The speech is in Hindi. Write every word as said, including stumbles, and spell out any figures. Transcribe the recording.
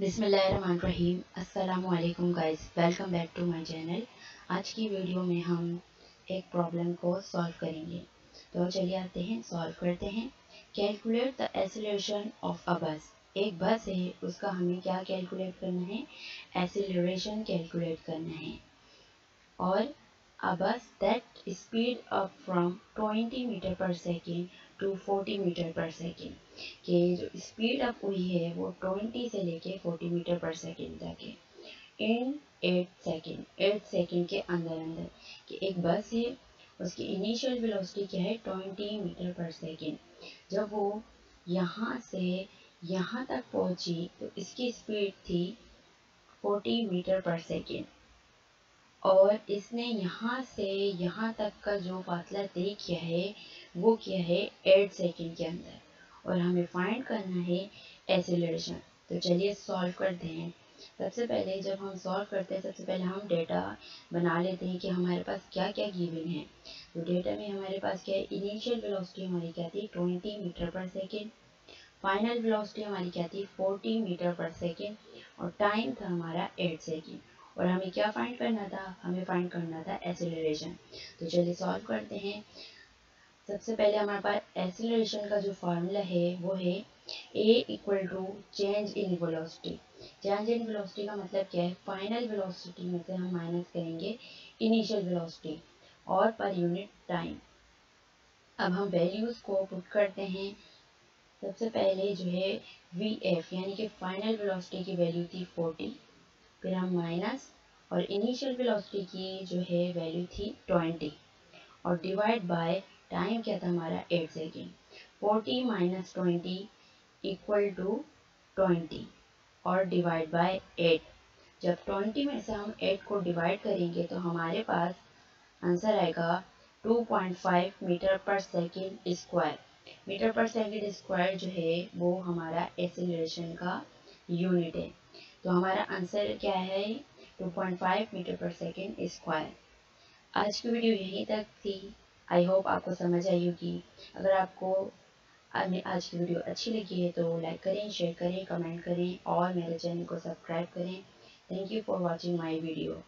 बिस्मिल्लाहिर्रहमानिर्रहीम। अस्सलामुअलैकुम guys, welcome back to my channel. आज की वीडियो में हम एक प्रॉब्लम को सॉल्व करेंगे, तो चलिए आते हैं सॉल्व करते हैं। Calculate the acceleration of a bus. एक बस है, उसका हमें क्या कैलकुलेट करना है? एक्सीलरेशन कैलकुलेट करना है। और a bus that speed up from twenty metre per second to forty metre per second, कि जो स्पीड अप हुई है वो ट्वेंटी से लेके फोर्टी मीटर पर सेकेंड तक है, in eight second eight second के अंदर अंदर। कि एक बस है, उसकी इनिशियल वेलोसिटी क्या है? Twenty metre per second. जब वो यहाँ से यहाँ तक पहुँची तो इसकी स्पीड थी फोर्टी मीटर पर सेकेंड, और इसने यहाँ से यहाँ तक का जो फासला तय किया है वो क्या है? एट सेकेंड के अंदर। और हमें फाइंड करना है एक्सीलरेशन, तो चलिए सॉल्व करते हैं। सबसे पहले जब हम सॉल्व करते हैं, सबसे पहले हम डेटा बना लेते हैं कि हमारे पास क्या क्या गिवन है। तो डेटा में हमारे पास क्या है? इनिशियल वेलोसिटी हमारी क्या थी? Twenty metre per second. Final velocity हमारी क्या थी? Forty metre per second. और टाइम था हमारा एट सेकेंड। और हमें क्या फाइंड करना था? हमें फाइंड करना था एक्सीलरेशन। तो चलिए सॉल्व करते हैं। सबसे पहले हमारे पास एक्सीलरेशन का जो फार्मूला है वो है A equal to change in velocity. Change in velocity का मतलब क्या है? फाइनल वेलोसिटी में से हम माइनस करेंगे इनिशियल वेलोसिटी, और पर यूनिट टाइम। अब हम वैल्यूज़ को पुट करते हैं। सबसे पहले जो है वी एफ यानी कि फाइनल वेलोसिटी की वैल्यू थी फोर्टी, फिर हम माइनस, और इनिशियल वेलोसिटी की जो है वैल्यू थी ट्वेंटी, और डिवाइड बाय टाइम क्या था हमारा? Eight second. Forty minus twenty equal to twenty और डिवाइड बाय एट। जब ट्वेंटी में से हम एट को डिवाइड करेंगे तो हमारे पास आंसर आएगा two point five metre per second square. Metre per second square जो है वो हमारा एक्सीलरेशन का यूनिट है। तो हमारा आंसर क्या है? Two point five metre per second square. आज की वीडियो यहीं तक थी। आई होप आपको समझ आई होगी। अगर आपको आज की वीडियो अच्छी लगी है तो लाइक करें, शेयर करें, कमेंट करें और मेरे चैनल को सब्सक्राइब करें। Thank you for watching my video.